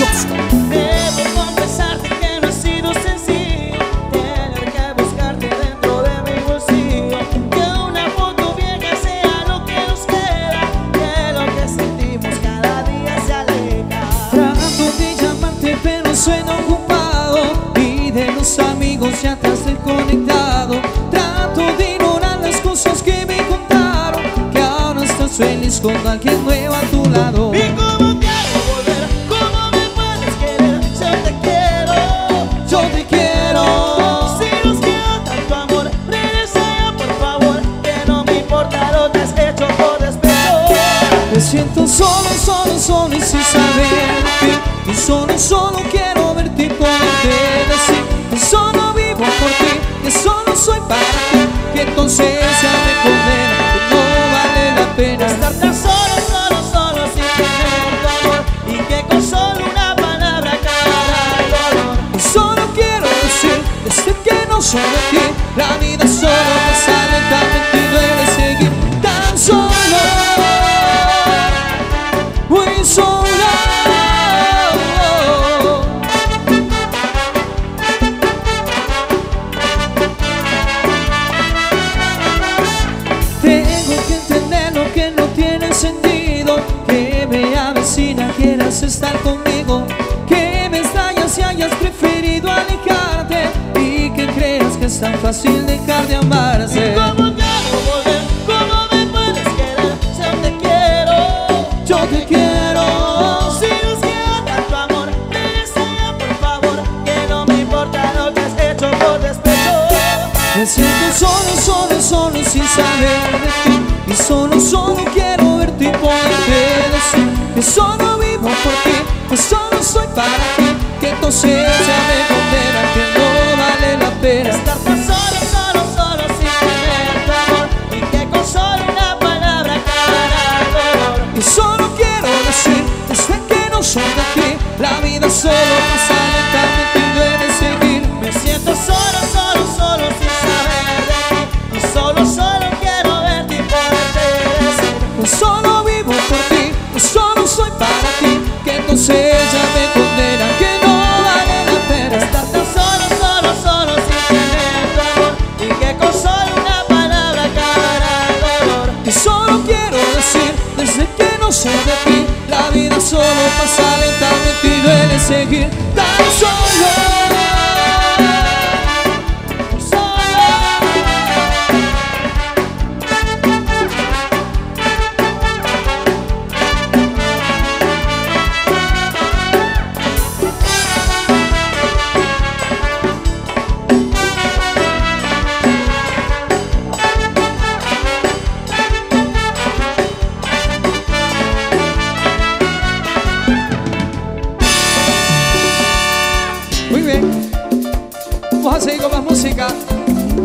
Dios. Debo confesarte que no ha sido sencillo tener que buscarte dentro de mi bolsillo, que una foto vieja sea lo que nos queda, que lo que sentimos cada día se aleja. Trato de llamarte pero suena ocupado, y de los amigos ya te has desconectado. Trato de ignorar las cosas que me contaron, que ahora estás feliz con alguien nuevo a tu lado. Siento solo y sin saberte, y solo quiero verte y poderte decir que solo vivo por ti, que solo soy para ti, que tu ausencia me condena, que no vale la pena estar tan solo sin tener dolor, y que con solo una palabra acabará el dolor. Y solo quiero decir, desde que no soy de ti, la vida solo me sale tan mentira. Quieras estar conmigo, que me extrañas si hayas preferido alejarte, y que creas que es tan fácil dejar de amarse. ¿Cómo quiero volver? ¿Cómo me puedes querer? Yo te quiero, yo te quiero. Si nos queda tanto amor, desea por favor, que no me importa lo que has hecho por despecho. Me siento solo y sin saber de ti, y solo quiero verte y poderte decir que solo vivo por ti, que solo soy para ti, que tu ausencia me condena, que no vale la pena estar tan solo sin tener tu amor, y que con solo una palabra acabará el dolor. Y solo quiero decir, desde que no soy de ti, la vida solo me sale tan mentira de seguir. Me siento solo sin saber de ti, y solo quiero verte y poderte decir que solo vivo por ti, que solo soy para ti, que entonces ya me condena, que no vale la pena estar tan solo sin tener tu amor, y que con solo una palabra acabará el dolor. Y solo quiero decir, desde que no soy de ti, la vida solo pasa lentamente y duele seguir tan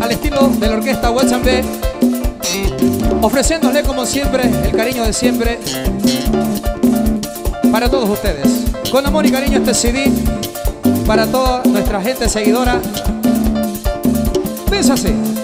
al estilo de la orquesta Guachambe, ofreciéndole como siempre el cariño de siempre para todos ustedes. Con amor y cariño este CD para toda nuestra gente seguidora. Es así.